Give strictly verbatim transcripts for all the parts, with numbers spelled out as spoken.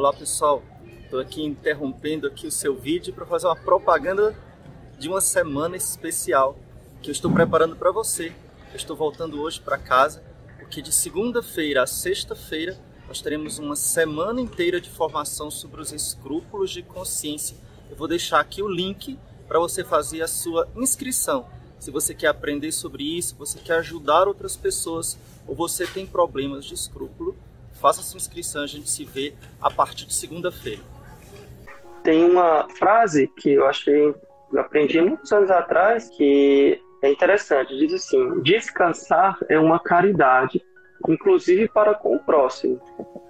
Olá pessoal, estou aqui interrompendo aqui o seu vídeo para fazer uma propaganda de uma semana especial que eu estou preparando para você. Eu estou voltando hoje para casa porque de segunda-feira a sexta-feira nós teremos uma semana inteira de formação sobre os escrúpulos de consciência. Eu vou deixar aqui o link para você fazer a sua inscrição. Se você quer aprender sobre isso, você quer ajudar outras pessoas ou você tem problemas de escrúpulo, faça sua inscrição, a gente se vê a partir de segunda-feira. Tem uma frase que eu achei, eu aprendi muitos anos atrás, que é interessante, diz assim: descansar é uma caridade, inclusive para com o próximo.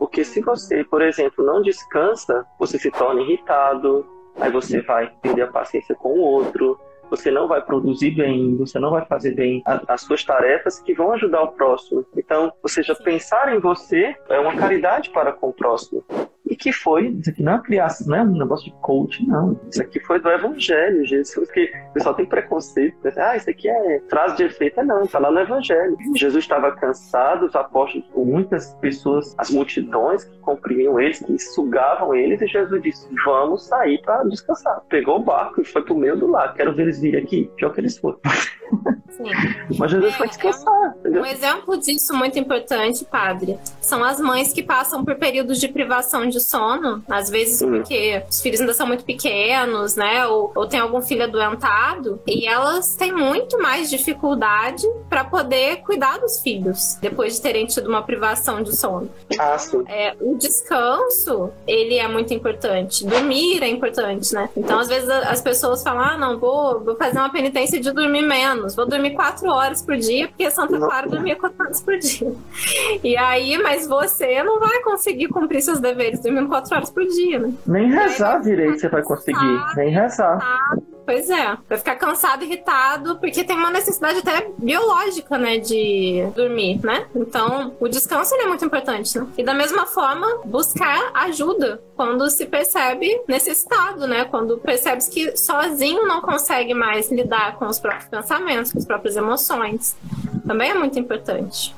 Porque se você, por exemplo, não descansa, você se torna irritado, aí você vai perder a paciência com o outro, você não vai produzir bem, você não vai fazer bem as suas tarefas que vão ajudar o próximo. Então, ou seja, pensar em você é uma caridade para com o próximo. E que foi, isso aqui não é uma criação, não é um negócio de coach, não. Isso aqui foi do Evangelho, Jesus, que o pessoal tem preconceito. Ah, isso aqui é frase de efeito. Não, está lá no Evangelho. Jesus estava cansado, os apóstolos, muitas pessoas, as multidões que comprimiam eles, que sugavam eles, e Jesus disse, vamos sair para descansar. Pegou o barco e foi para o meio do lago. Quero ver eles virem aqui, pior que eles foram. Sim. Mas Jesus é, foi descansar. É um, um exemplo disso muito importante, padre, são as mães que passam por períodos de privação de sono, às vezes Sim. porque os filhos ainda são muito pequenos, né? Ou, ou tem algum filho adoentado, e elas têm muito mais dificuldade para poder cuidar dos filhos depois de terem tido uma privação de sono. Ah, sim. É, o descanso, ele é muito importante. Dormir é importante, né? Então, às vezes as pessoas falam, ah, não, vou, vou fazer uma penitência de dormir menos, vou dormir quatro horas por dia, porque Santa Clara dormia quatro horas por dia. E aí, mas você não vai conseguir cumprir seus deveres dormindo quatro horas por dia, né? Nem rezar aí, direito você vai conseguir, cansado, nem rezar. Cansado. Pois é, vai ficar cansado, irritado, porque tem uma necessidade até biológica, né, de dormir, né? Então, o descanso ele é muito importante, né? E da mesma forma, buscar ajuda quando se percebe necessitado, né? Quando percebes que sozinho não consegue mais lidar com os próprios pensamentos, com as próprias emoções. Também é muito importante.